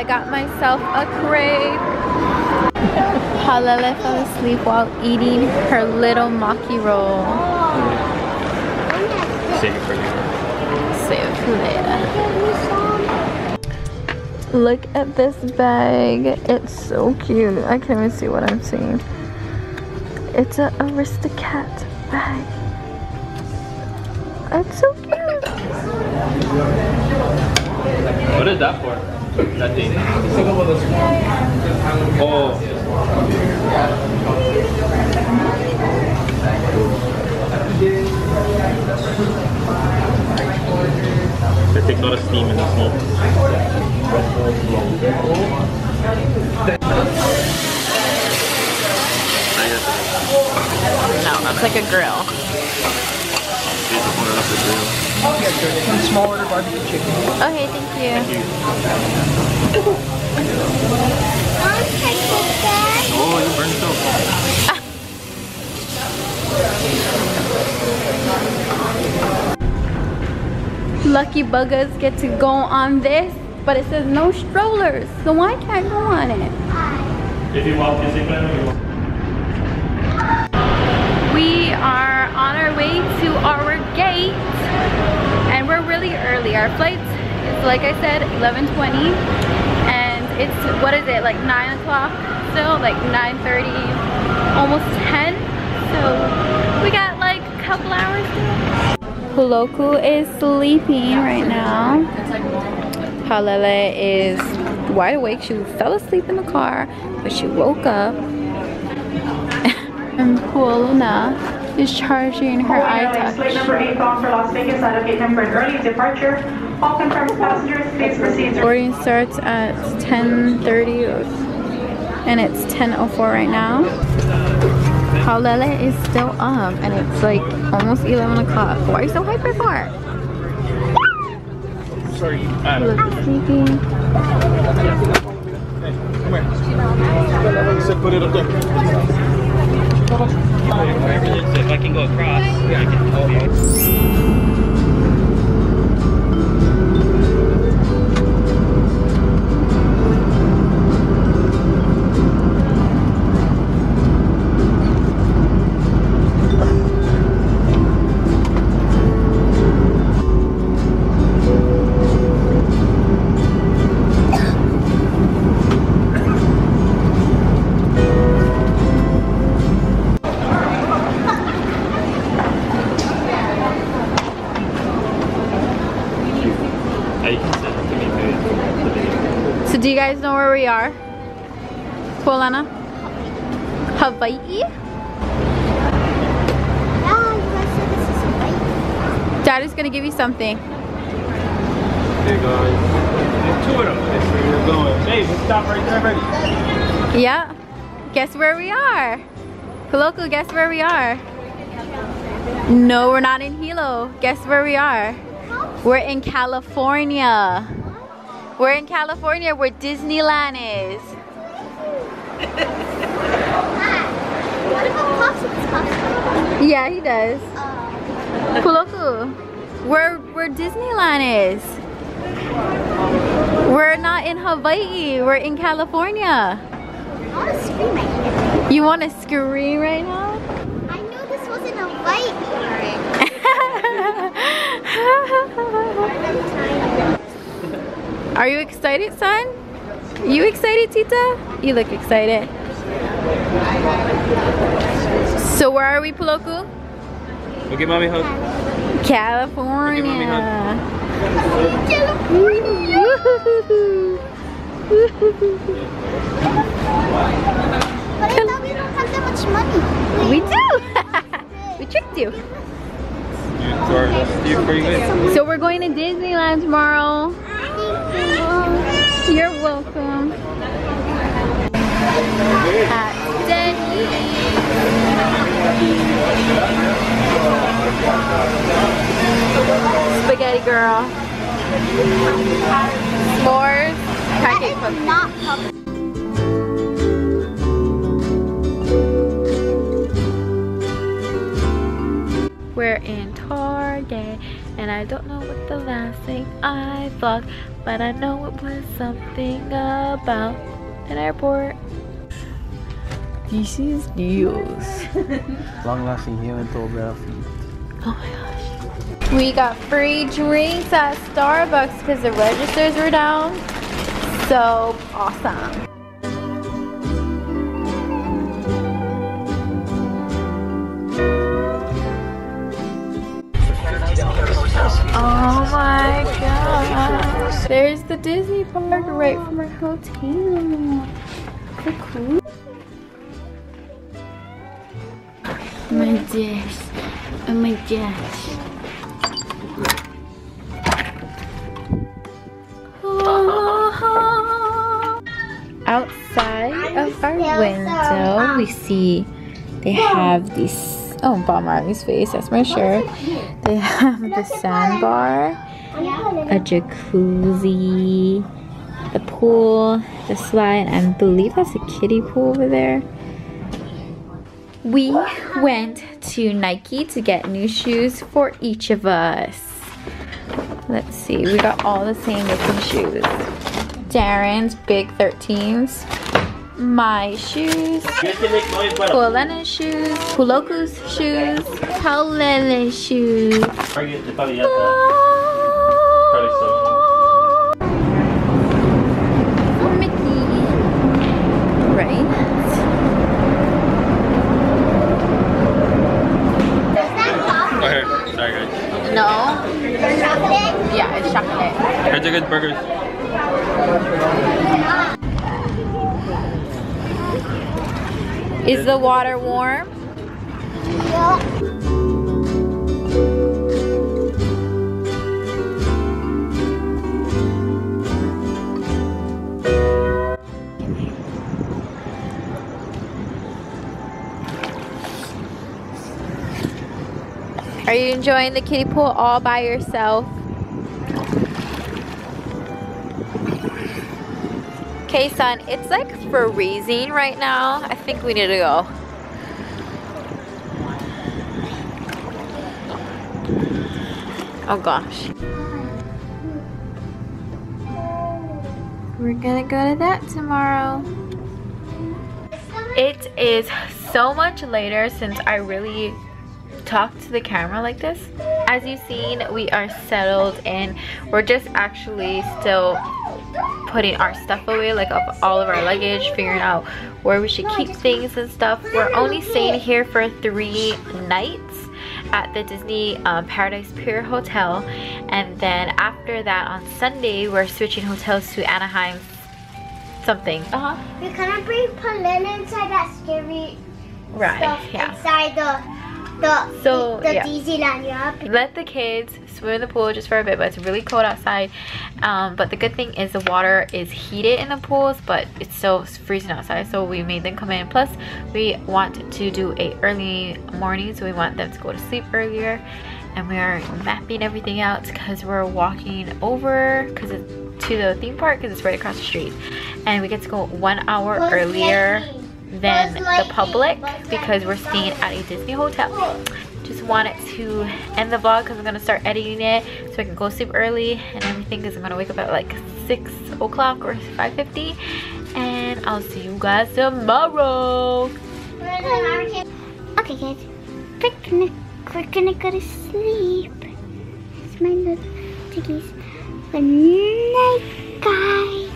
I got myself a crepe. Halele fell asleep while eating her little maki roll. Save it for later. Save it for later. Look at this bag. It's so cute. I can't even see what I'm seeing. It's an Aristocat bag. It's so cute. What is that for? That thing. Oh. They take a lot of steam in the smoke. No, that's like a grill. One small order barbecue chicken. Okay, thank you. Thank you. Oh, you burned so fast. Lucky buggers get to go on this, but it says no strollers, so I can't go on it. If you want, you can. We are on our way to our gate, and we're really early. Our flight is, like I said, 11:20. It's, what is it, like 9 o'clock still? Like 9:30, almost 10. So we got like a couple hours still. Kuloku is sleeping right now. Halele is wide awake. She fell asleep in the car, but she woke up. And Polina is charging her iTouch. Flight number 8 off for Las Vegas, out of gate number an early departure. All confirmed passengers, please proceed. Boarding starts at 10:30 and it's 10:04 right now. Paʻolele is still up and it's like almost 11 o'clock. Why are you so hyper for? Sorry, I'm sleeping. Come here. Said put it up there. If I can go across, I can. Do you guys know where we are? Polana? Hawaii? Dad is gonna give you something. Hey guys, there's two of them. That's where we're going. Hey, we'll stop right there already. Yeah. Guess where we are? Koloku, guess where we are? No, we're not in Hilo. Guess where we are? We're in California. We're in California where Disneyland is. What if I'm possible? Yeah, he does. Kuloku, where Disneyland is. We're not in Hawaii, we're in California. I want to scream right now. You want to scream right now? I knew this wasn't Hawaii. Are you excited, son? You excited, Tita? You look excited. So where are we, Pōloku? We'll give mommy a hug. California. We'll give mommy a hug. California. But I thought we don't have that much money. We do. We tricked you. So we're going to Disneyland tomorrow. You're welcome. At Denny's. Spaghetti girl. S'mores. Pancake pumpkin. Not pumpkin. We're in Target and I don't know what the last thing I vlogged, but I know it was something about an airport. This is Dios. Long-lasting human toll. Oh my gosh. We got free drinks at Starbucks because the registers were down. So awesome. Oh my god. There's the Disney park right from our hotel. So cool. My dish. Oh my gosh. Oh. Outside of our window, we see they have this. Oh, Bob Marley's face, that's my shirt. They have the sandbar, a jacuzzi, the pool, the slide, and I believe that's a kiddie pool over there. We went to Nike to get new shoes for each of us. Let's see, we got all the same looking shoes. Darren's big 13s. My shoes, Kualena's shoes, Kuloku's shoes, Paʻolele's shoes. Oh, Mickey. Right? Okay, sorry guys. No. Chocolate? Yeah, it's chocolate. Here's a good burgers. Is the water warm? Yeah. Are you enjoying the kiddie pool all by yourself? Kyson, it's like freezing right now. I think we need to go. Oh gosh. We're gonna go to that tomorrow. It is so much later since I really talked to the camera like this. As you've seen, we are settled and we're just actually still putting our stuff away, like all of our luggage, figuring out where we should keep things and stuff. We're only staying here for 3 nights at the Disney Paradise Pier Hotel, and then after that on Sunday we're switching hotels to Anaheim something. We're gonna bring Polina inside that scary stuff inside the Disneyland, Let the kids swim in the pool just for a bit, but it's really cold outside. But the good thing is the water is heated in the pools, but it's still freezing outside, so we made them come in. Plus, we want to do an early morning, so we want them to go to sleep earlier. And we are mapping everything out because we're walking over to the theme park because it's right across the street. And we get to go 1 hour earlier than the public because we're staying at a Disney hotel. Just wanted to end the vlog because I'm gonna start editing it so I can go sleep early and everything, because I'm gonna wake up at like 6 o'clock or 5:50, and I'll see you guys tomorrow. Okay guys, we're gonna go to sleep. It's my little tiggies. Good night guys.